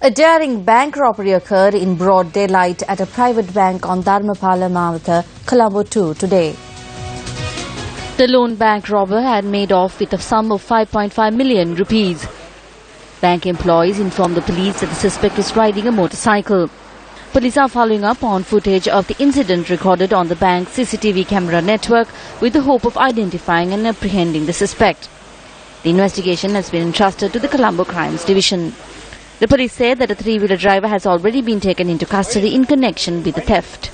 A daring bank robbery occurred in broad daylight at a private bank on Dharmapala Mawatha, Colombo 2 today. The lone bank robber had made off with a sum of 5.5 million rupees. Bank employees informed the police that the suspect was riding a motorcycle. Police are following up on footage of the incident recorded on the bank's CCTV camera network with the hope of identifying and apprehending the suspect. The investigation has been entrusted to the Colombo Crimes Division. The police said that a three-wheeler driver has already been taken into custody in connection with the theft.